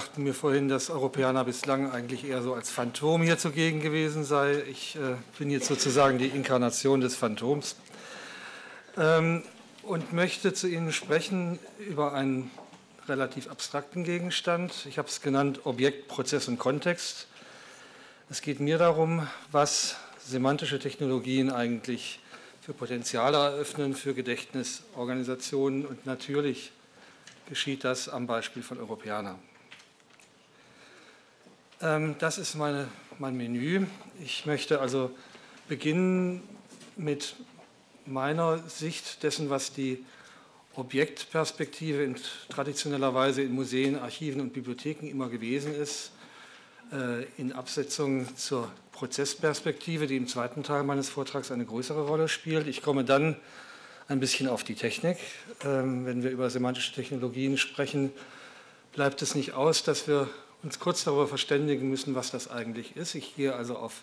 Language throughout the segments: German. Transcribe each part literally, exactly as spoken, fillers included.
sagten mir vorhin, dass Europeana bislang eigentlich eher so als Phantom hier zugegen gewesen sei. Ich äh, bin jetzt sozusagen die Inkarnation des Phantoms ähm, und möchte zu Ihnen sprechen über einen relativ abstrakten Gegenstand. Ich habe es genannt Objekt, Prozess und Kontext. Es geht mir darum, was semantische Technologien eigentlich für Potenziale eröffnen, für Gedächtnisorganisationen, und natürlich geschieht das am Beispiel von Europeana. Ähm, das ist meine, mein Menü. Ich möchte also beginnen mit meiner Sicht dessen, was die Objektperspektive in traditioneller Weise in Museen, Archiven und Bibliotheken immer gewesen ist, äh, in Absetzung zur Prozessperspektive, die im zweiten Teil meines Vortrags eine größere Rolle spielt. Ich komme dann ein bisschen auf die Technik. Ähm, wenn wir über semantische Technologien sprechen, bleibt es nicht aus, dass wir uns kurz darüber verständigen müssen, was das eigentlich ist. Ich gehe also auf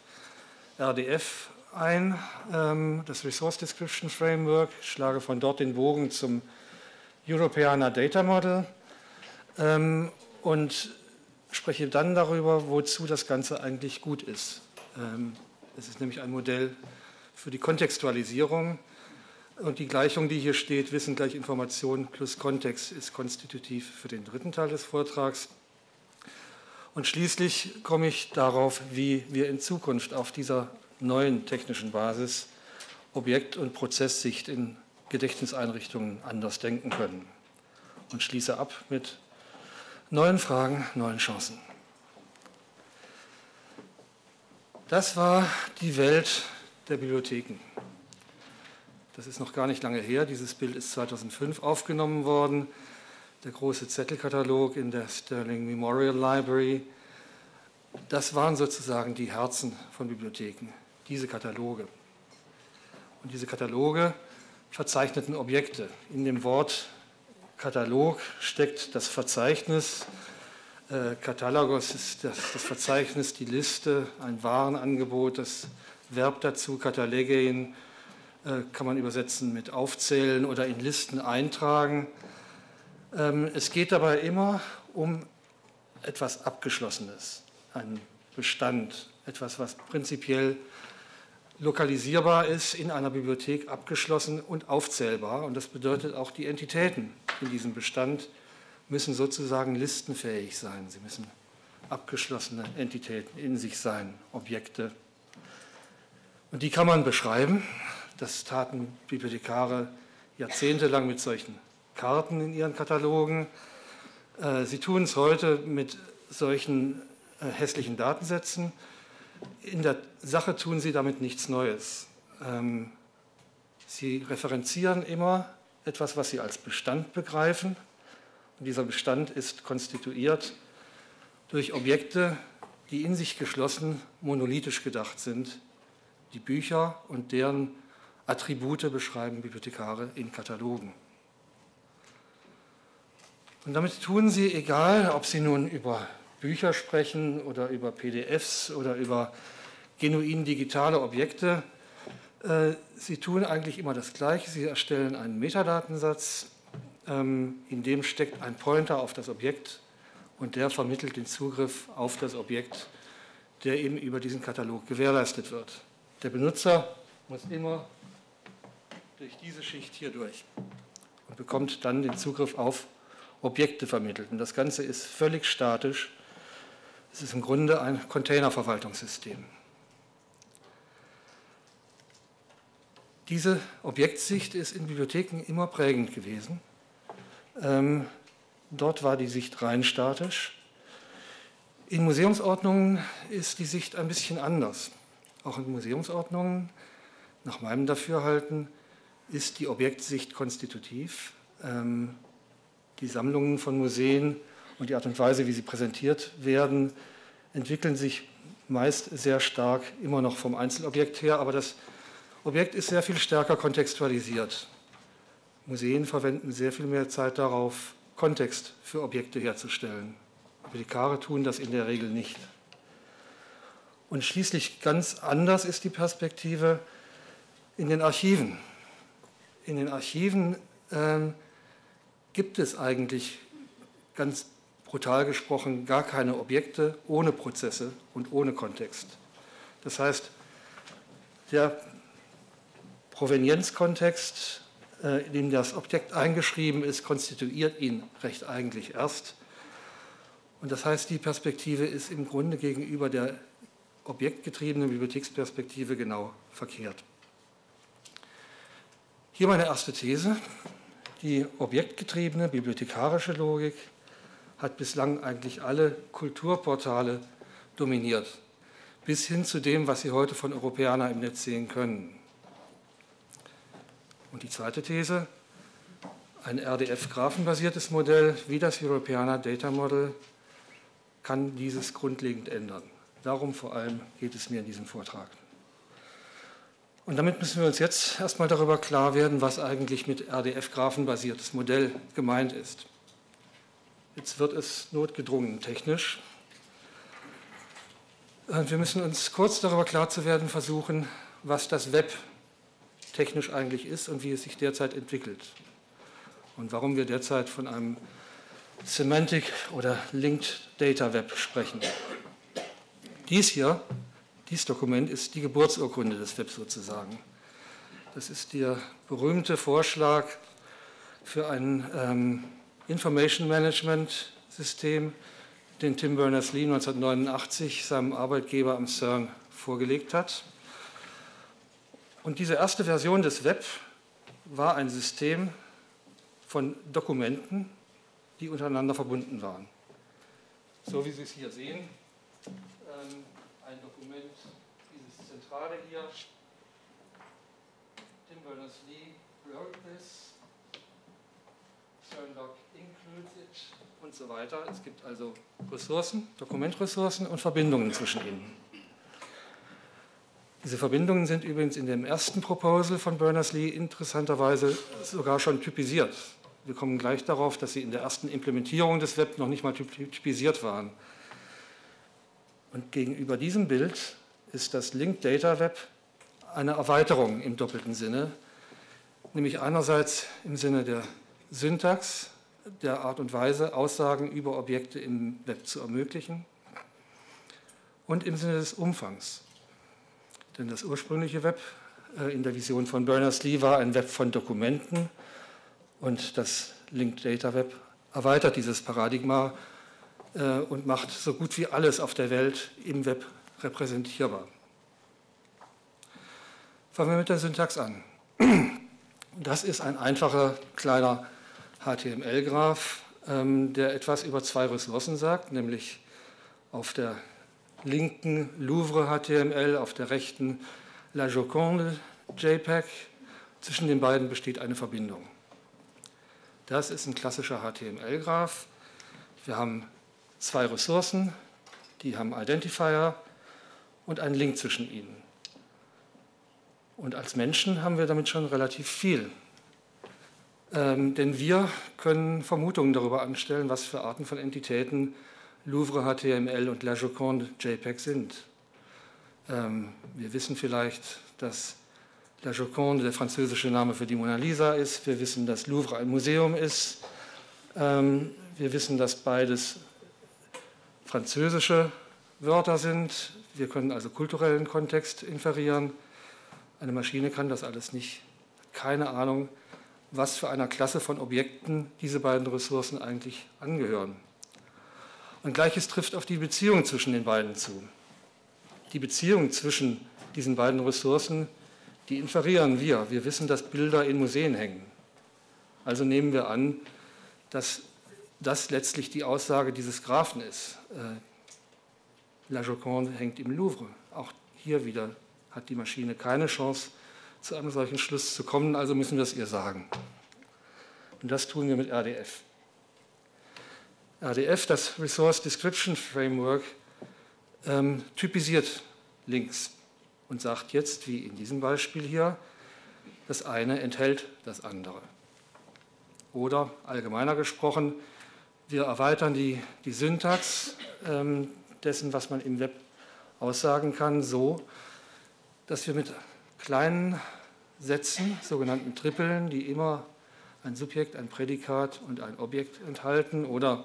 R D F ein, ähm, das Resource Description Framework, schlage von dort den Bogen zum Europeana Data Model ähm, und spreche dann darüber, wozu das Ganze eigentlich gut ist. Ähm, es ist nämlich ein Modell für die Kontextualisierung. Und die Gleichung, die hier steht, Wissen gleich Information plus Kontext, ist konstitutiv für den dritten Teil des Vortrags. Und schließlich komme ich darauf, wie wir in Zukunft auf dieser neuen technischen Basis Objekt- und Prozesssicht in Gedächtniseinrichtungen anders denken können. Und schließe ab mit neuen Fragen, neuen Chancen. Das war die Welt der Bibliotheken. Das ist noch gar nicht lange her. Dieses Bild ist zweitausendfünf aufgenommen worden. Der große Zettelkatalog in der Sterling Memorial Library. Das waren sozusagen die Herzen von Bibliotheken, diese Kataloge. Und diese Kataloge verzeichneten Objekte. In dem Wort Katalog steckt das Verzeichnis. Katalogos ist das, das Verzeichnis, die Liste, ein Warenangebot, das Verb dazu, Katalegein, kann man übersetzen mit aufzählen oder in Listen eintragen. Es geht dabei immer um etwas Abgeschlossenes, einen Bestand, etwas, was prinzipiell lokalisierbar ist, in einer Bibliothek abgeschlossen und aufzählbar. Und das bedeutet auch, die Entitäten in diesem Bestand müssen sozusagen listenfähig sein. Sie müssen abgeschlossene Entitäten in sich sein, Objekte. Und die kann man beschreiben. Das taten Bibliothekare jahrzehntelang mit solchen Karten in ihren Katalogen. Sie tun es heute mit solchen hässlichen Datensätzen. In der Sache tun sie damit nichts Neues. Sie referenzieren immer etwas, was sie als Bestand begreifen. Und dieser Bestand ist konstituiert durch Objekte, die in sich geschlossen monolithisch gedacht sind. Die Bücher und deren Attribute beschreiben Bibliothekare in Katalogen. Und damit tun sie, egal ob sie nun über Bücher sprechen oder über P D Fs oder über genuin digitale Objekte, äh, sie tun eigentlich immer das Gleiche. Sie erstellen einen Metadatensatz, ähm, in dem steckt ein Pointer auf das Objekt, und der vermittelt den Zugriff auf das Objekt, der eben über diesen Katalog gewährleistet wird. Der Benutzer muss immer durch diese Schicht hier durch und bekommt dann den Zugriff auf Objekte vermittelt. Und das Ganze ist völlig statisch. Es ist im Grunde ein Containerverwaltungssystem. Diese Objektsicht ist in Bibliotheken immer prägend gewesen. Ähm, dort war die Sicht rein statisch. In Museumsordnungen ist die Sicht ein bisschen anders. Auch in Museumsordnungen, nach meinem Dafürhalten, ist die Objektsicht konstitutiv. Ähm, die Sammlungen von Museen und die Art und Weise, wie sie präsentiert werden, entwickeln sich meist sehr stark immer noch vom Einzelobjekt her, aber das Objekt ist sehr viel stärker kontextualisiert. Museen verwenden sehr viel mehr Zeit darauf, Kontext für Objekte herzustellen. Bibliothekare tun das in der Regel nicht. Und schließlich ganz anders ist die Perspektive in den Archiven. In den Archiven ähm, gibt es eigentlich ganz brutal gesprochen, gar keine Objekte ohne Prozesse und ohne Kontext. Das heißt, der Provenienzkontext, in dem das Objekt eingeschrieben ist, konstituiert ihn recht eigentlich erst. Und das heißt, die Perspektive ist im Grunde gegenüber der objektgetriebenen Bibliotheksperspektive genau verkehrt. Hier meine erste These. Die objektgetriebene bibliothekarische Logik hat bislang eigentlich alle Kulturportale dominiert, bis hin zu dem, was Sie heute von Europeana im Netz sehen können. Und die zweite These, ein R D F-graphenbasiertes Modell wie das Europeana Data Model kann dieses grundlegend ändern. Darum vor allem geht es mir in diesem Vortrag. Und damit müssen wir uns jetzt erstmal darüber klar werden, was eigentlich mit R D F-graphenbasiertes Modell gemeint ist. Jetzt wird es notgedrungen technisch. Und wir müssen uns kurz darüber klar zu werden versuchen, was das Web technisch eigentlich ist und wie es sich derzeit entwickelt. Und warum wir derzeit von einem Semantic oder Linked Data Web sprechen. Dies hier, dieses Dokument ist die Geburtsurkunde des Webs sozusagen. Das ist der berühmte Vorschlag für ein ähm, Information Management System, den Tim Berners-Lee neunzehnhundertneunundachtzig seinem Arbeitgeber am CERN vorgelegt hat. Und diese erste Version des Web war ein System von Dokumenten, die untereinander verbunden waren. So wie Sie es hier sehen, ähm, ein Dokument, dieses Zentrale hier, Tim Berners-Lee wrote this, CERN-Doc included und so weiter. Es gibt also Ressourcen, Dokumentressourcen und Verbindungen zwischen ihnen. Diese Verbindungen sind übrigens in dem ersten Proposal von Berners-Lee interessanterweise sogar schon typisiert. Wir kommen gleich darauf, dass sie in der ersten Implementierung des Web noch nicht mal typisiert waren. Und gegenüber diesem Bild ist das Linked Data Web eine Erweiterung im doppelten Sinne, nämlich einerseits im Sinne der Syntax, der Art und Weise, Aussagen über Objekte im Web zu ermöglichen und im Sinne des Umfangs. Denn das ursprüngliche Web in der Vision von Berners-Lee war ein Web von Dokumenten und das Linked Data Web erweitert dieses Paradigma und macht so gut wie alles auf der Welt im Web repräsentierbar. Fangen wir mit der Syntax an. Das ist ein einfacher, kleiner H T M L-Graph, der etwas über zwei Ressourcen sagt, nämlich auf der linken Louvre H T M L, auf der rechten La Joconde JPEG. Zwischen den beiden besteht eine Verbindung. Das ist ein klassischer H T M L-Graph. Wir haben zwei Ressourcen, die haben Identifier und einen Link zwischen ihnen. Und als Menschen haben wir damit schon relativ viel. Ähm, denn wir können Vermutungen darüber anstellen, was für Arten von Entitäten Louvre H T M L und La Joconde JPEG sind. Ähm, wir wissen vielleicht, dass La Joconde der französische Name für die Mona Lisa ist. Wir wissen, dass Louvre ein Museum ist. Ähm, wir wissen, dass beides französische Wörter sind. Wir können also kulturellen Kontext inferieren. Eine Maschine kann das alles nicht. Keine Ahnung, was für einer Klasse von Objekten diese beiden Ressourcen eigentlich angehören. Und Gleiches trifft auf die Beziehung zwischen den beiden zu. Die Beziehung zwischen diesen beiden Ressourcen, die inferieren wir. Wir wissen, dass Bilder in Museen hängen. Also nehmen wir an, dass das letztlich die Aussage dieses Graphen ist. La Joconde hängt im Louvre. Auch hier wieder hat die Maschine keine Chance, zu einem solchen Schluss zu kommen, also müssen wir es ihr sagen. Und das tun wir mit R D F. R D F, das Resource Description Framework, ähm, typisiert Links und sagt jetzt, wie in diesem Beispiel hier, das eine enthält das andere. Oder allgemeiner gesprochen, wir erweitern die, die Syntax ähm, dessen, was man im Web aussagen kann, so, dass wir mit kleinen Sätzen, sogenannten Trippeln, die immer ein Subjekt, ein Prädikat und ein Objekt enthalten oder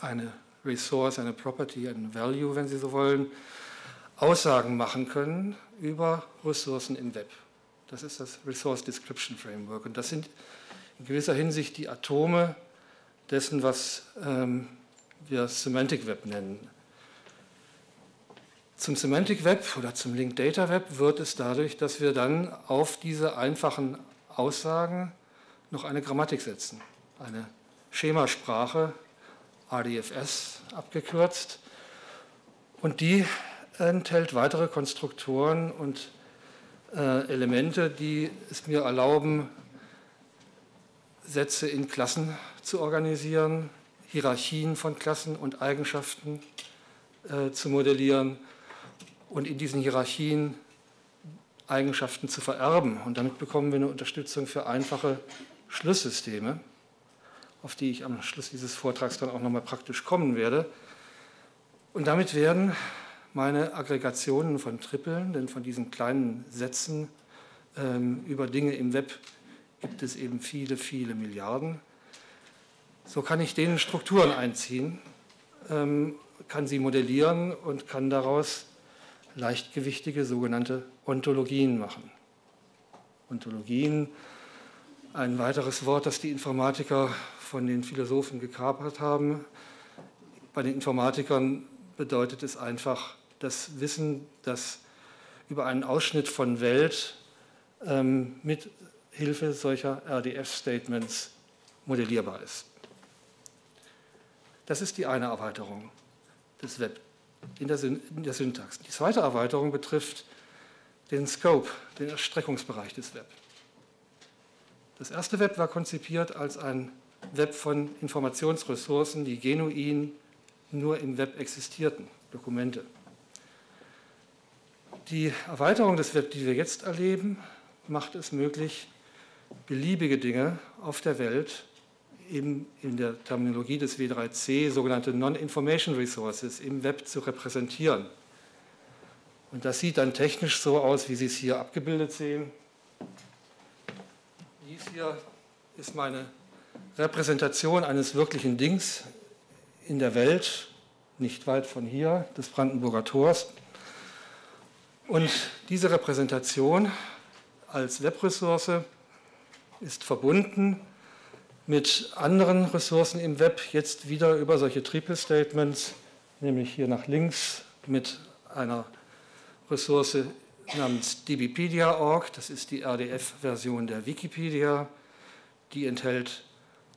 eine Resource, eine Property, ein Value, wenn Sie so wollen, Aussagen machen können über Ressourcen im Web. Das ist das Resource Description Framework. Und das sind in gewisser Hinsicht die Atome dessen, was ähm, wir Semantic Web nennen. Zum Semantic Web oder zum Linked Data Web wird es dadurch, dass wir dann auf diese einfachen Aussagen noch eine Grammatik setzen. Eine Schemasprache, R D F S abgekürzt. Und die enthält weitere Konstruktoren und äh, Elemente, die es mir erlauben, Sätze in Klassen zu organisieren, Hierarchien von Klassen und Eigenschaften äh, zu modellieren und in diesen Hierarchien Eigenschaften zu vererben. Und damit bekommen wir eine Unterstützung für einfache Schlüsssysteme, auf die ich am Schluss dieses Vortrags dann auch nochmal praktisch kommen werde. Und damit werden meine Aggregationen von Tripeln, denn von diesen kleinen Sätzen ähm, über Dinge im Web gibt es eben viele, viele Milliarden. So kann ich denen Strukturen einziehen, ähm, kann sie modellieren und kann daraus leichtgewichtige sogenannte Ontologien machen. Ontologien, ein weiteres Wort, das die Informatiker von den Philosophen gekapert haben. Bei den Informatikern bedeutet es einfach das Wissen, das über einen Ausschnitt von Welt ähm, mit Hilfe solcher R D F-Statements modellierbar ist. Das ist die eine Erweiterung des Web in der, Syn in der Syntax. Die zweite Erweiterung betrifft den Scope, den Erstreckungsbereich des Web. Das erste Web war konzipiert als ein Web von Informationsressourcen, die genuin nur im Web existierten, Dokumente. Die Erweiterung des Web, die wir jetzt erleben, macht es möglich, beliebige Dinge auf der Welt, eben in der Terminologie des W drei C, sogenannte Non-Information Resources, im Web zu repräsentieren. Und das sieht dann technisch so aus, wie Sie es hier abgebildet sehen. Dies hier ist meine Repräsentation eines wirklichen Dings in der Welt, nicht weit von hier, des Brandenburger Tors. Und diese Repräsentation als Webressource ist verbunden mit anderen Ressourcen im Web, jetzt wieder über solche Triple-Statements, nämlich hier nach links mit einer Ressource namens D B pedia Punkt org, das ist die R D F-Version der Wikipedia, die enthält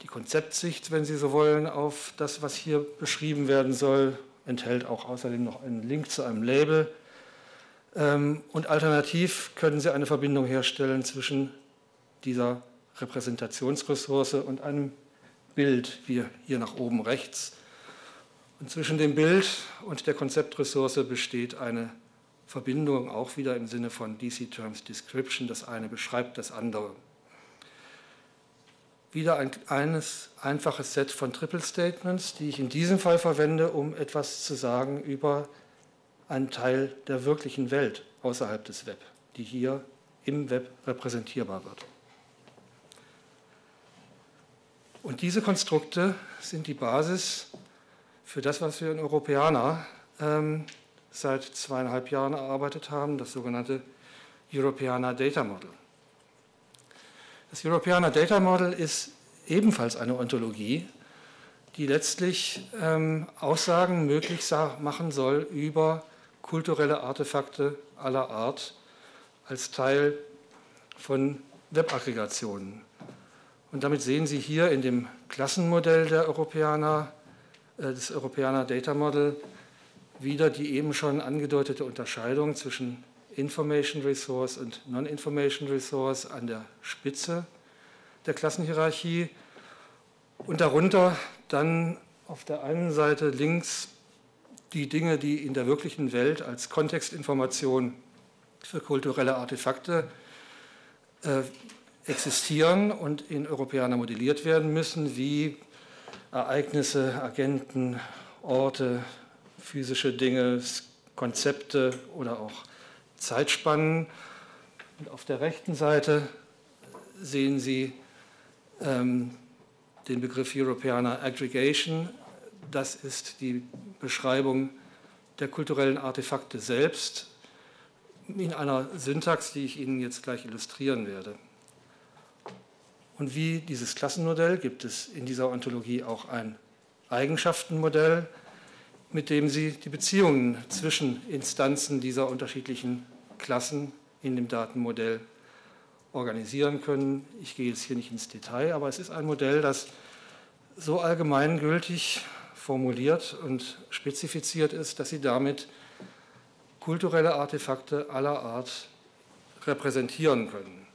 die Konzeptsicht, wenn Sie so wollen, auf das, was hier beschrieben werden soll, enthält auch außerdem noch einen Link zu einem Label. Und alternativ können Sie eine Verbindung herstellen zwischen dieser Repräsentationsressource und einem Bild, wie hier nach oben rechts. Und zwischen dem Bild und der Konzeptressource besteht eine Verbindung, auch wieder im Sinne von D C Terms Description, das eine beschreibt das andere. Wieder ein kleines, einfaches Set von Triple Statements, die ich in diesem Fall verwende, um etwas zu sagen über einen Teil der wirklichen Welt außerhalb des Web, die hier im Web repräsentierbar wird. Und diese Konstrukte sind die Basis für das, was wir in Europeana ähm, seit zweieinhalb Jahren erarbeitet haben, das sogenannte Europeana Data Model. Das Europeana Data Model ist ebenfalls eine Ontologie, die letztlich ähm, Aussagen möglich machen soll über kulturelle Artefakte aller Art als Teil von Webaggregationen. Und damit sehen Sie hier in dem Klassenmodell der Europeana, äh, des Europeana Data Model wieder die eben schon angedeutete Unterscheidung zwischen Information Resource und Non-Information Resource an der Spitze der Klassenhierarchie und darunter dann auf der einen Seite links die Dinge, die in der wirklichen Welt als Kontextinformation für kulturelle Artefakte äh, existieren und in Europeana modelliert werden müssen, wie Ereignisse, Agenten, Orte, physische Dinge, Konzepte oder auch Zeitspannen. Und auf der rechten Seite sehen Sie ähm, den Begriff Europeana Aggregation, das ist die Beschreibung der kulturellen Artefakte selbst in einer Syntax, die ich Ihnen jetzt gleich illustrieren werde. Und wie dieses Klassenmodell gibt es in dieser Ontologie auch ein Eigenschaftenmodell, mit dem Sie die Beziehungen zwischen Instanzen dieser unterschiedlichen Klassen in dem Datenmodell organisieren können. Ich gehe jetzt hier nicht ins Detail, aber es ist ein Modell, das so allgemeingültig formuliert und spezifiziert ist, dass Sie damit kulturelle Artefakte aller Art repräsentieren können.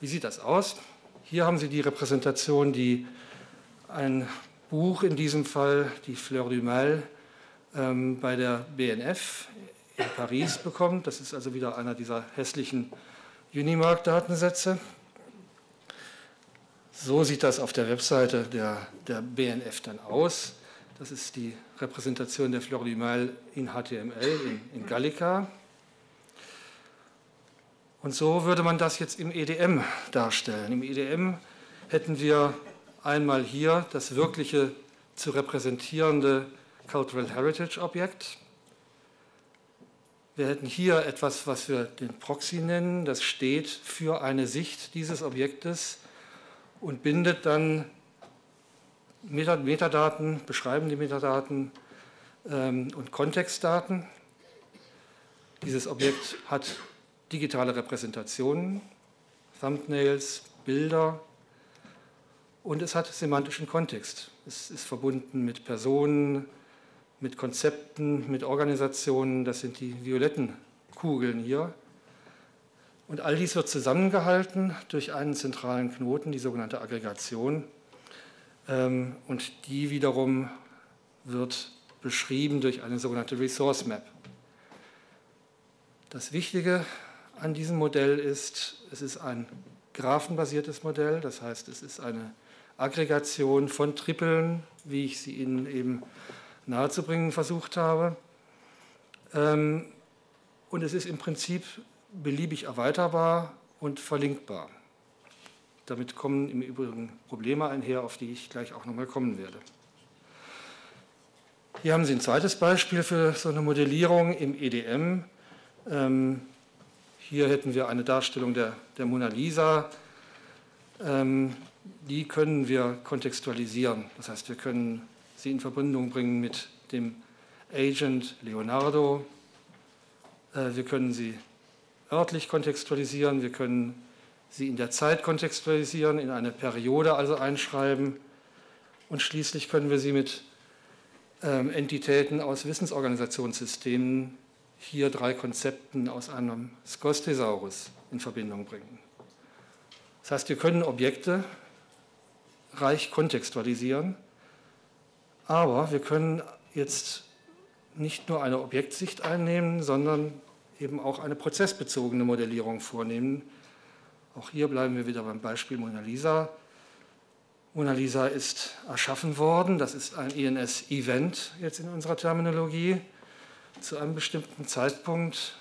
Wie sieht das aus? Hier haben Sie die Repräsentation, die ein Buch, in diesem Fall die Fleur du Mal, ähm, bei der B N F in Paris bekommt. Das ist also wieder einer dieser hässlichen Unimark-Datensätze. So sieht das auf der Webseite der, der B N F dann aus. Das ist die Repräsentation der Fleur du Mal in H T M L, in, in Gallica. Und so würde man das jetzt im E D M darstellen. Im E D M hätten wir einmal hier das wirkliche zu repräsentierende Cultural Heritage Objekt. Wir hätten hier etwas, was wir den Proxy nennen. Das steht für eine Sicht dieses Objektes und bindet dann Metadaten, beschreibende Metadaten ähm, und Kontextdaten. Dieses Objekt hat digitale Repräsentationen, Thumbnails, Bilder, und es hat semantischen Kontext. Es ist verbunden mit Personen, mit Konzepten, mit Organisationen. Das sind die violetten Kugeln hier. Und all dies wird zusammengehalten durch einen zentralen Knoten, die sogenannte Aggregation. Und die wiederum wird beschrieben durch eine sogenannte Resource Map. Das Wichtige an diesem Modell ist, es ist ein graphenbasiertes Modell. Das heißt, es ist eine Aggregation von Tripeln, wie ich sie Ihnen eben nahezubringen versucht habe. Und es ist im Prinzip beliebig erweiterbar und verlinkbar. Damit kommen im Übrigen Probleme einher, auf die ich gleich auch nochmal kommen werde. Hier haben Sie ein zweites Beispiel für so eine Modellierung im E D M. Hier hätten wir eine Darstellung der, der Mona Lisa. Ähm, die können wir kontextualisieren. Das heißt, wir können sie in Verbindung bringen mit dem Agent Leonardo. Äh, wir können sie örtlich kontextualisieren. Wir können sie in der Zeit kontextualisieren, in eine Periode also einschreiben. Und schließlich können wir sie mit ähm, Entitäten aus Wissensorganisationssystemen, hier drei Konzepten aus einem Skostesaurus, in Verbindung bringen. Das heißt, wir können Objekte reich kontextualisieren, aber wir können jetzt nicht nur eine Objektsicht einnehmen, sondern eben auch eine prozessbezogene Modellierung vornehmen. Auch hier bleiben wir wieder beim Beispiel Mona Lisa. Mona Lisa ist erschaffen worden, das ist ein E N S-Event jetzt in unserer Terminologie, zu einem bestimmten Zeitpunkt,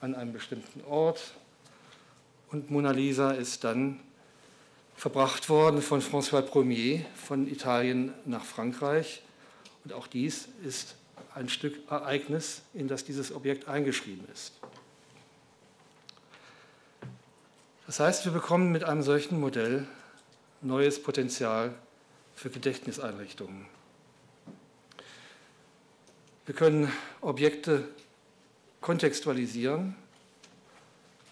an einem bestimmten Ort, und Mona Lisa ist dann verbracht worden von François Ier von Italien nach Frankreich, und auch dies ist ein Stück Ereignis, in das dieses Objekt eingeschrieben ist. Das heißt, wir bekommen mit einem solchen Modell neues Potenzial für Gedächtniseinrichtungen. Wir können Objekte kontextualisieren,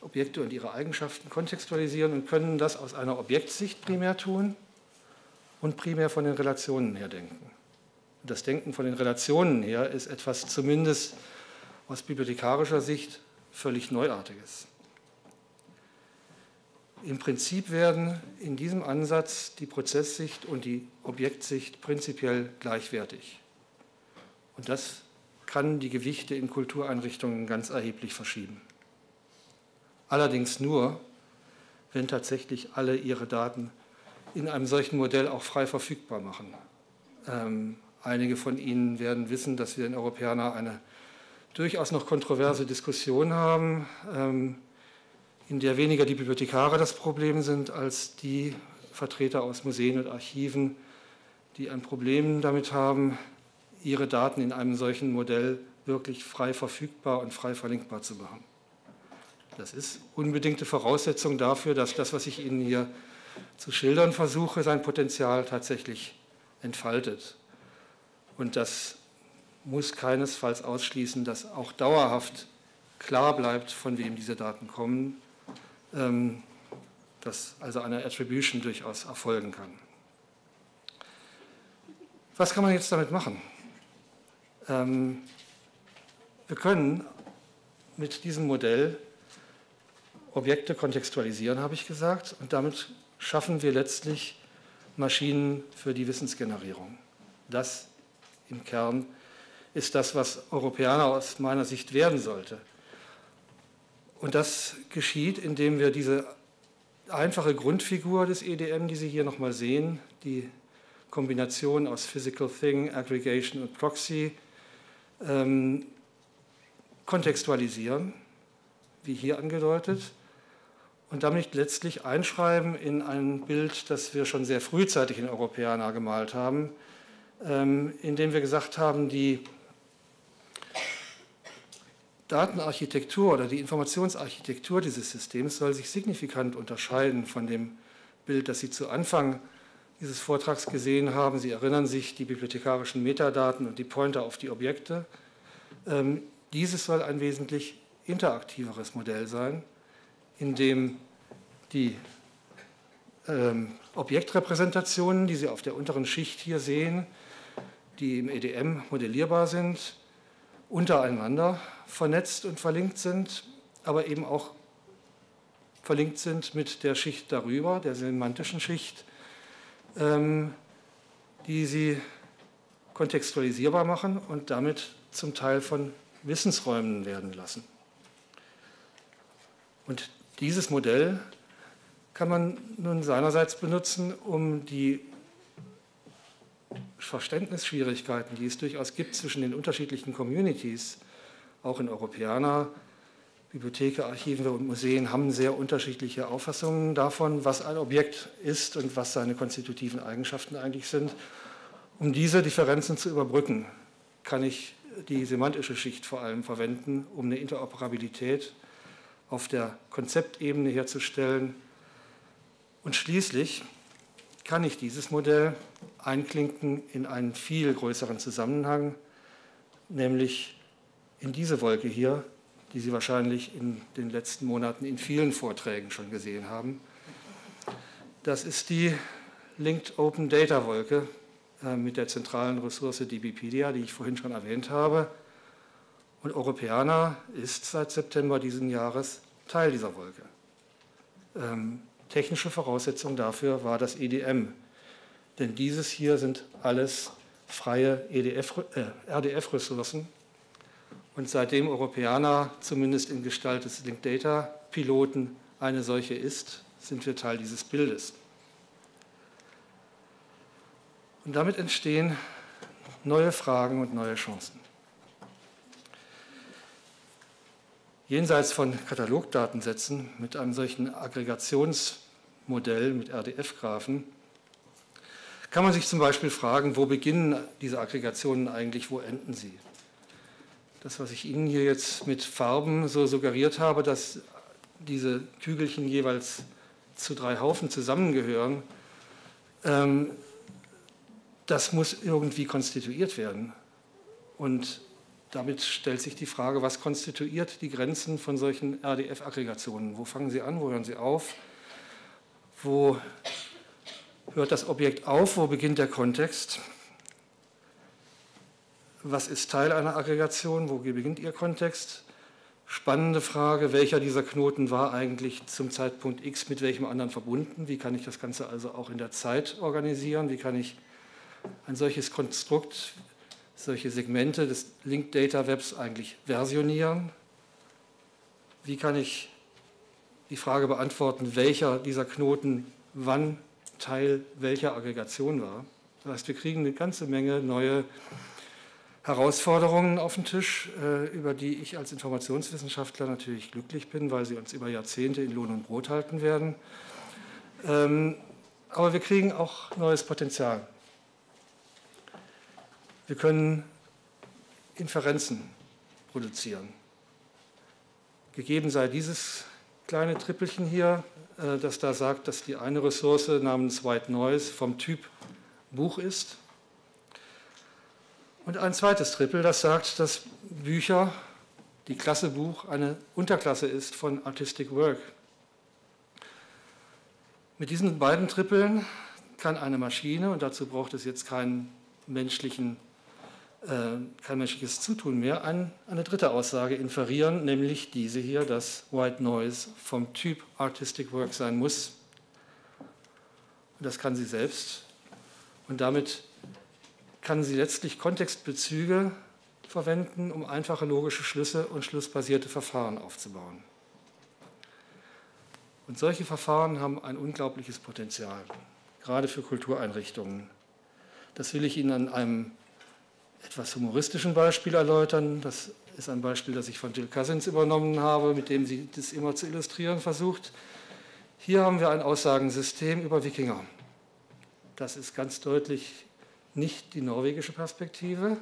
Objekte und ihre Eigenschaften kontextualisieren, und können das aus einer Objektsicht primär tun und primär von den Relationen her denken. Das Denken von den Relationen her ist etwas, zumindest aus bibliothekarischer Sicht, völlig Neuartiges. Im Prinzip werden in diesem Ansatz die Prozesssicht und die Objektsicht prinzipiell gleichwertig. Und das kann die Gewichte in Kultureinrichtungen ganz erheblich verschieben. Allerdings nur, wenn tatsächlich alle ihre Daten in einem solchen Modell auch frei verfügbar machen. Ähm, einige von Ihnen werden wissen, dass wir in Europeana eine durchaus noch kontroverse Diskussion haben, ähm, in der weniger die Bibliothekare das Problem sind, als die Vertreter aus Museen und Archiven, die ein Problem damit haben, ihre Daten in einem solchen Modell wirklich frei verfügbar und frei verlinkbar zu machen. Das ist unbedingte Voraussetzung dafür, dass das, was ich Ihnen hier zu schildern versuche, sein Potenzial tatsächlich entfaltet. Und das muss keinesfalls ausschließen, dass auch dauerhaft klar bleibt, von wem diese Daten kommen, ähm, dass also eine Attribution durchaus erfolgen kann. Was kann man jetzt damit machen? Ähm, wir können mit diesem Modell Objekte kontextualisieren, habe ich gesagt, und damit schaffen wir letztlich Maschinen für die Wissensgenerierung. Das im Kern ist das, was Europeana aus meiner Sicht werden sollte. Und das geschieht, indem wir diese einfache Grundfigur des E D M, die Sie hier nochmal sehen, die Kombination aus Physical Thing, Aggregation und Proxy, ähm, kontextualisieren, wie hier angedeutet, und damit letztlich einschreiben in ein Bild, das wir schon sehr frühzeitig in Europeana gemalt haben, ähm, indem wir gesagt haben, die Datenarchitektur oder die Informationsarchitektur dieses Systems soll sich signifikant unterscheiden von dem Bild, das Sie zu Anfang dieses Vortrags gesehen haben. Sie erinnern sich, die bibliothekarischen Metadaten und die Pointer auf die Objekte. Ähm, dieses soll ein wesentlich interaktiveres Modell sein, in dem die ähm, Objektrepräsentationen, die Sie auf der unteren Schicht hier sehen, die im E D M modellierbar sind, untereinander vernetzt und verlinkt sind, aber eben auch verlinkt sind mit der Schicht darüber, der semantischen Schicht, ähm, die sie kontextualisierbar machen und damit zum Teil von Wissensräumen werden lassen. Und dieses Modell kann man nun seinerseits benutzen, um die Verständnisschwierigkeiten, die es durchaus gibt zwischen den unterschiedlichen Communities, auch in Europeana, Bibliotheken, Archive und Museen haben sehr unterschiedliche Auffassungen davon, was ein Objekt ist und was seine konstitutiven Eigenschaften eigentlich sind. Um diese Differenzen zu überbrücken, kann ich die semantische Schicht vor allem verwenden, um eine Interoperabilität auf der Konzeptebene herzustellen. Und schließlich kann ich dieses Modell einklinken in einen viel größeren Zusammenhang, nämlich in diese Wolke hier, die Sie wahrscheinlich in den letzten Monaten in vielen Vorträgen schon gesehen haben. Das ist die Linked Open Data Wolke äh, mit der zentralen Ressource DBpedia, die ich vorhin schon erwähnt habe. Und Europeana ist seit September diesen Jahres Teil dieser Wolke. Ähm, technische Voraussetzung dafür war das E D M. Denn dieses hier sind alles freie R D F-Ressourcen. Und seitdem Europeana zumindest in Gestalt des Linked Data Piloten eine solche ist, sind wir Teil dieses Bildes. Und damit entstehen neue Fragen und neue Chancen. Jenseits von Katalogdatensätzen mit einem solchen Aggregationsmodell mit R D F-Graphen kann man sich zum Beispiel fragen, wo beginnen diese Aggregationen eigentlich, wo enden sie? Das, was ich Ihnen hier jetzt mit Farben so suggeriert habe, dass diese Kügelchen jeweils zu drei Haufen zusammengehören, ähm, das muss irgendwie konstituiert werden. Und damit stellt sich die Frage, was konstituiert die Grenzen von solchen R D F-Aggregationen? Wo fangen sie an, wo hören sie auf? Wo hört das Objekt auf? Wo beginnt der Kontext? Was ist Teil einer Aggregation? Wo beginnt ihr Kontext? Spannende Frage, welcher dieser Knoten war eigentlich zum Zeitpunkt X mit welchem anderen verbunden? Wie kann ich das Ganze also auch in der Zeit organisieren? Wie kann ich ein solches Konstrukt, solche Segmente des Linked Data Webs eigentlich versionieren? Wie kann ich die Frage beantworten, welcher dieser Knoten wann Teil welcher Aggregation war? Das heißt, wir kriegen eine ganze Menge neue Herausforderungen auf den Tisch, über die ich als Informationswissenschaftler natürlich glücklich bin, weil sie uns über Jahrzehnte in Lohn und Brot halten werden. Aber wir kriegen auch neues Potenzial Wir können Inferenzen produzieren. Gegeben sei dieses kleine Trippelchen hier, das da sagt, dass die eine Ressource namens White Noise vom Typ Buch ist. Und ein zweites Trippel, das sagt, dass Bücher, die Klasse Buch, eine Unterklasse ist von Artistic Work. Mit diesen beiden Trippeln kann eine Maschine, und dazu braucht es jetzt keinen menschlichen, äh, kein menschliches Zutun mehr, ein, eine dritte Aussage inferieren, nämlich diese hier, dass White Noise vom Typ Artistic Work sein muss. Und das kann sie selbst. Und damit kann sie letztlich Kontextbezüge verwenden, um einfache logische Schlüsse und schlussbasierte Verfahren aufzubauen. Und solche Verfahren haben ein unglaubliches Potenzial, gerade für Kultureinrichtungen. Das will ich Ihnen an einem etwas humoristischen Beispiel erläutern. Das ist ein Beispiel, das ich von Jill Cousins übernommen habe, mit dem sie das immer zu illustrieren versucht. Hier haben wir ein Aussagensystem über Wikinger. Das ist ganz deutlich nicht die norwegische Perspektive.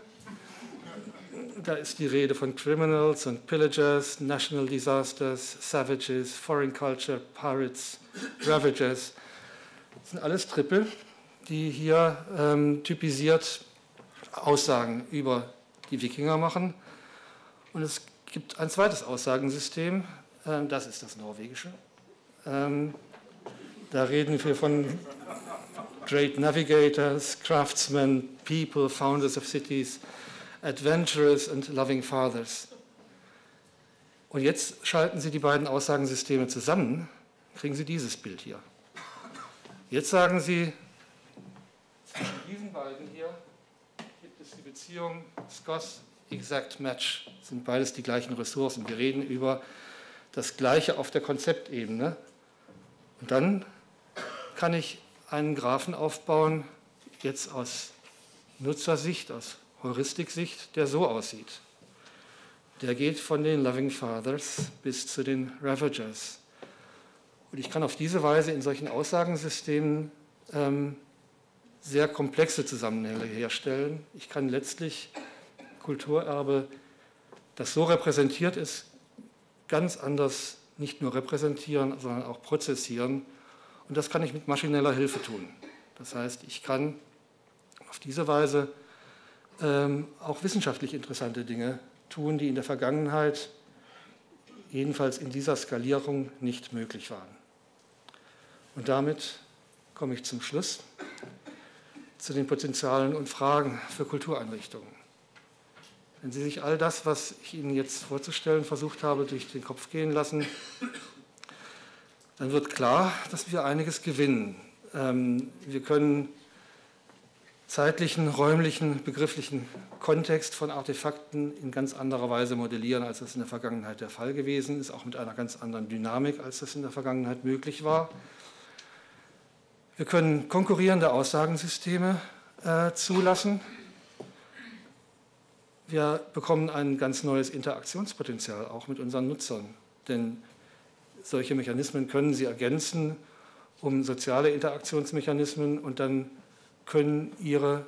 Da ist die Rede von Criminals und Pillagers, National Disasters, Savages, Foreign Culture, Pirates, Ravages. Das sind alles Trippel, die hier ähm, typisiert Aussagen über die Wikinger machen. Und es gibt ein zweites Aussagensystem, ähm, das ist das norwegische. Ähm, da reden wir von Great Navigators, Craftsmen, People, Founders of Cities, Adventurers and Loving Fathers. Und jetzt schalten Sie die beiden Aussagensysteme zusammen, kriegen Sie dieses Bild hier. Jetzt sagen Sie, zwischen diesen beiden hier gibt es die Beziehung Scoss, Exact Match. Das sind beides die gleichen Ressourcen. Wir reden über das Gleiche auf der Konzeptebene. Und dann kann ich einen Graphen aufbauen, jetzt aus Nutzersicht, aus Heuristiksicht, der so aussieht. Der geht von den Loving Fathers bis zu den Ravagers. Und ich kann auf diese Weise in solchen Aussagensystemen ähm, sehr komplexe Zusammenhänge herstellen. Ich kann letztlich Kulturerbe, das so repräsentiert ist, ganz anders nicht nur repräsentieren, sondern auch prozessieren. Und das kann ich mit maschineller Hilfe tun. Das heißt, ich kann auf diese Weise ähm, auch wissenschaftlich interessante Dinge tun, die in der Vergangenheit jedenfalls in dieser Skalierung nicht möglich waren. Und damit komme ich zum Schluss, zu den Potenzialen und Fragen für Kultureinrichtungen. Wenn Sie sich all das, was ich Ihnen jetzt vorzustellen versucht habe, durch den Kopf gehen lassen, dann wird klar, dass wir einiges gewinnen. Wir können zeitlichen, räumlichen, begrifflichen Kontext von Artefakten in ganz anderer Weise modellieren, als das in der Vergangenheit der Fall gewesen ist, auch mit einer ganz anderen Dynamik, als das in der Vergangenheit möglich war. Wir können konkurrierende Aussagensysteme äh, zulassen. Wir bekommen ein ganz neues Interaktionspotenzial, auch mit unseren Nutzern, denn solche Mechanismen können Sie ergänzen um soziale Interaktionsmechanismen, und dann können Ihre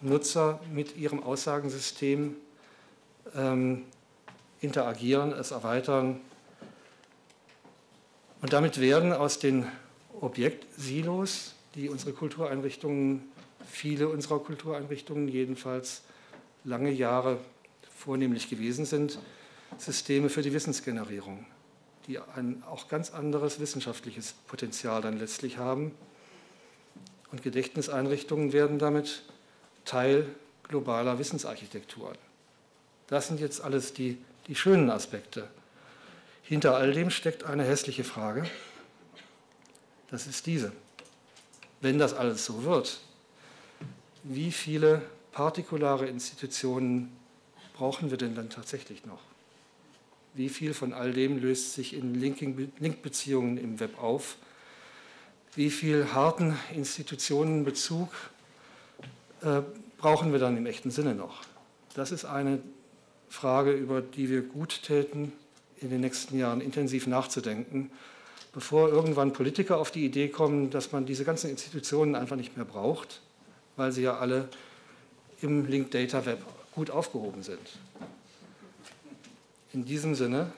Nutzer mit Ihrem Aussagensystem ähm, interagieren, es erweitern. Und damit werden aus den Objektsilos, die unsere Kultureinrichtungen, viele unserer Kultureinrichtungen jedenfalls lange Jahre vornehmlich gewesen sind, Systeme für die Wissensgenerierung, die ein auch ganz anderes wissenschaftliches Potenzial dann letztlich haben. Und Gedächtniseinrichtungen werden damit Teil globaler Wissensarchitekturen. Das sind jetzt alles die, die schönen Aspekte. Hinter all dem steckt eine hässliche Frage. Das ist diese. Wenn das alles so wird, wie viele partikulare Institutionen brauchen wir denn dann tatsächlich noch? Wie viel von all dem löst sich in Link-Beziehungen im Web auf? Wie viel harten Institutionenbezug äh, brauchen wir dann im echten Sinne noch? Das ist eine Frage, über die wir gut täten, in den nächsten Jahren intensiv nachzudenken, bevor irgendwann Politiker auf die Idee kommen, dass man diese ganzen Institutionen einfach nicht mehr braucht, weil sie ja alle im Linked Data Web gut aufgehoben sind. In diesem Sinne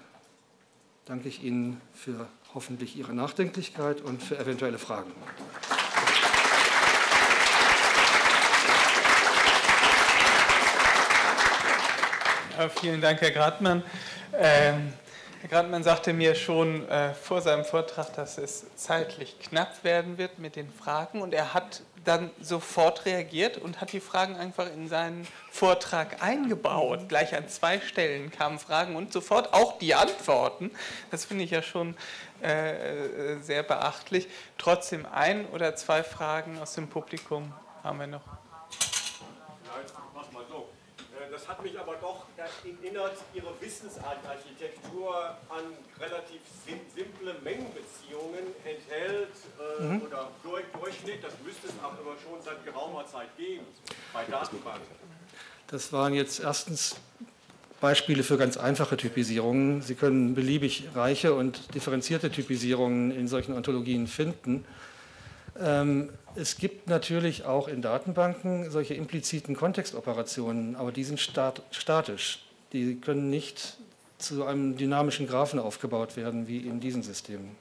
danke ich Ihnen für hoffentlich Ihre Nachdenklichkeit und für eventuelle Fragen. Ja, vielen Dank, Herr Gradmann. Ähm, Herr Gradmann sagte mir schon äh, vor seinem Vortrag, dass es zeitlich knapp werden wird mit den Fragen, und er hat dann sofort reagiert und hat die Fragen einfach in seinen Vortrag eingebaut. Gleich an zwei Stellen kamen Fragen und sofort auch die Antworten. Das finde ich ja schon äh, sehr beachtlich. Trotzdem ein oder zwei Fragen aus dem Publikum haben wir noch. Das hat mich aber doch erinnert, Ihre Wissensarchitektur an relativ simple Mengenbeziehungen enthält äh, mhm. oder durch, Durchschnitt, das müsste es aber schon seit geraumer Zeit geben, bei Datenbanken. Das waren jetzt erstens Beispiele für ganz einfache Typisierungen. Sie können beliebig reiche und differenzierte Typisierungen in solchen Ontologien finden. Ähm, Es gibt natürlich auch in Datenbanken solche impliziten Kontextoperationen, aber die sind statisch. Die können nicht zu einem dynamischen Graphen aufgebaut werden, wie in diesen Systemen.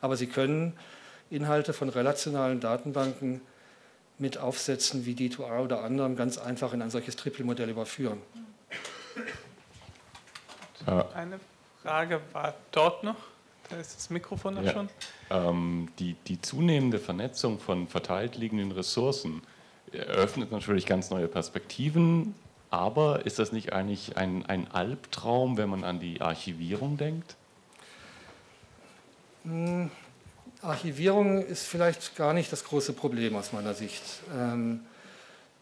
Aber sie können Inhalte von relationalen Datenbanken mit Aufsätzen wie D zwei R oder anderem ganz einfach in ein solches Triple-Modell überführen. Eine Frage war dort noch. Da ist das Mikrofon dann ja. schon. Ähm, die, die zunehmende Vernetzung von verteilt liegenden Ressourcen eröffnet natürlich ganz neue Perspektiven, aber ist das nicht eigentlich ein, ein Albtraum, wenn man an die Archivierung denkt? Hm, Archivierung ist vielleicht gar nicht das große Problem aus meiner Sicht. Ähm,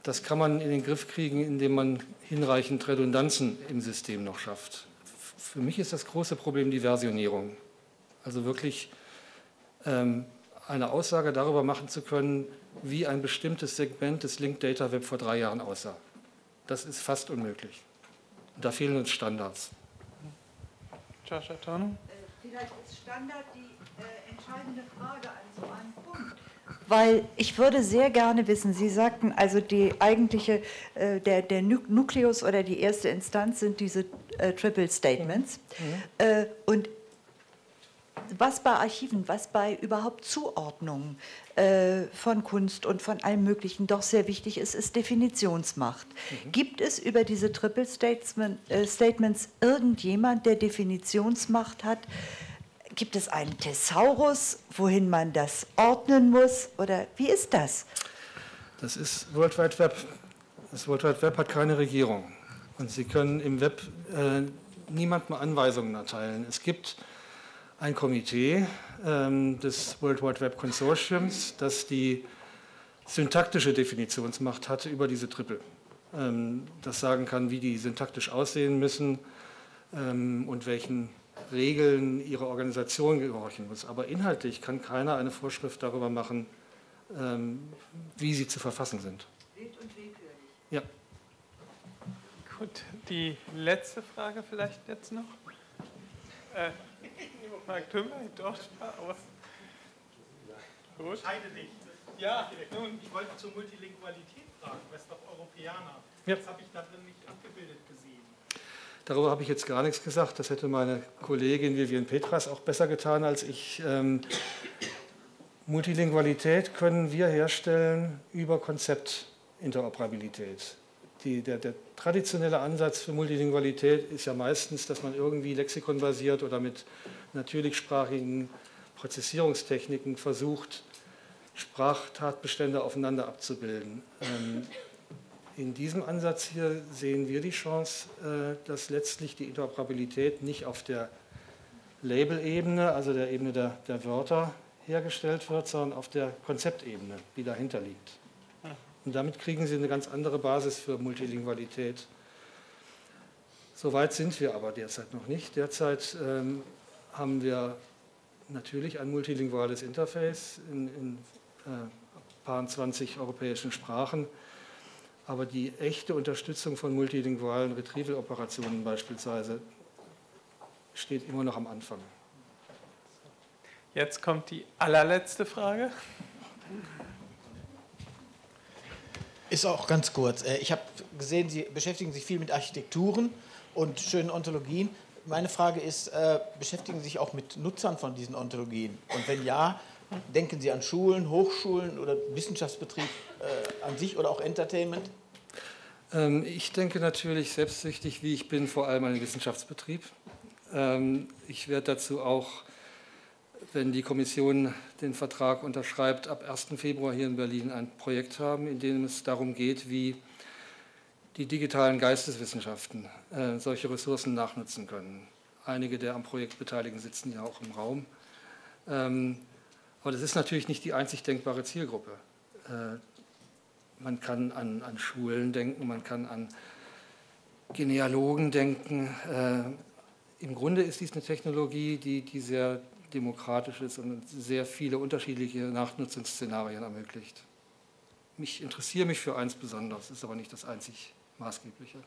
das kann man in den Griff kriegen, indem man hinreichend Redundanzen im System noch schafft. Für mich ist das große Problem die Versionierung. Also wirklich ähm, eine Aussage darüber machen zu können, wie ein bestimmtes Segment des Linked Data Web vor drei Jahren aussah. Das ist fast unmöglich. Und da fehlen uns Standards. Joshua Tono? Vielleicht ist Standard die äh, entscheidende Frage an so einem Punkt. Weil ich würde sehr gerne wissen, Sie sagten, also die eigentliche, äh, der, der Nukleus oder die erste Instanz sind diese äh, Triple Statements. Mhm. Äh, und was bei Archiven, was bei überhaupt Zuordnungen äh, von Kunst und von allem Möglichen doch sehr wichtig ist, ist Definitionsmacht. Mhm. Gibt es über diese Triple Statement, äh, Statements irgendjemand, der Definitionsmacht hat? Gibt es einen Thesaurus, wohin man das ordnen muss? Oder wie ist das? Das ist World Wide Web. Das World Wide Web hat keine Regierung. Und Sie können im Web äh, niemandem Anweisungen erteilen. Es gibt ein Komitee ähm, des World Wide Web Consortiums, das die syntaktische Definitionsmacht hat über diese Triple. Ähm, das sagen kann, wie die syntaktisch aussehen müssen ähm, und welchen Regeln ihre Organisation gehorchen muss. Aber inhaltlich kann keiner eine Vorschrift darüber machen, ähm, wie sie zu verfassen sind. Wild und willkürlich. Ja. Gut, die letzte Frage vielleicht jetzt noch. Äh, Mark Tümmer, dort war aber. Gut. Scheide dich. Ja, nun, ich wollte zur Multilingualität fragen, Westeuropäana. Ja. Das habe ich da drin nicht abgebildet gesehen. Darüber habe ich jetzt gar nichts gesagt. Das hätte meine Kollegin Vivian Petras auch besser getan als ich. Ähm, Multilingualität können wir herstellen über Konzeptinteroperabilität. Die, der, der traditionelle Ansatz für Multilingualität ist ja meistens, dass man irgendwie lexikonbasiert oder mit natürlichsprachigen Prozessierungstechniken versucht, Sprachtatbestände aufeinander abzubilden. Ähm, in diesem Ansatz hier sehen wir die Chance, äh, dass letztlich die Interoperabilität nicht auf der Label-Ebene, also der Ebene der, der Wörter, hergestellt wird, sondern auf der Konzeptebene, die dahinter liegt. Und damit kriegen Sie eine ganz andere Basis für Multilingualität. Soweit sind wir aber derzeit noch nicht. Derzeit ähm, haben wir natürlich ein multilinguales Interface in, in äh, ein paar zwanzig europäischen Sprachen. Aber die echte Unterstützung von multilingualen Retrieval-Operationen beispielsweise steht immer noch am Anfang. Jetzt kommt die allerletzte Frage. Ist auch ganz kurz. Ich habe gesehen, Sie beschäftigen sich viel mit Architekturen und schönen Ontologien. Meine Frage ist, beschäftigen Sie sich auch mit Nutzern von diesen Ontologien? Und wenn ja, denken Sie an Schulen, Hochschulen oder Wissenschaftsbetrieb an sich oder auch Entertainment? Ich denke natürlich, selbstsüchtig wie ich bin, vor allem an den Wissenschaftsbetrieb. Ich werde dazu auch, wenn die Kommission den Vertrag unterschreibt, ab ersten Februar hier in Berlin ein Projekt haben, in dem es darum geht, wie die digitalen Geisteswissenschaften äh, solche Ressourcen nachnutzen können. Einige der am Projekt Beteiligten sitzen ja auch im Raum. Ähm, aber das ist natürlich nicht die einzig denkbare Zielgruppe. Äh, man kann an, an Schulen denken, man kann an Genealogen denken. Äh, im Grunde ist dies eine Technologie, die, die sehr demokratisch ist und sehr viele unterschiedliche Nachnutzungsszenarien ermöglicht. Ich interessiere mich für eins besonders, ist aber nicht das einzig Maßgebliche.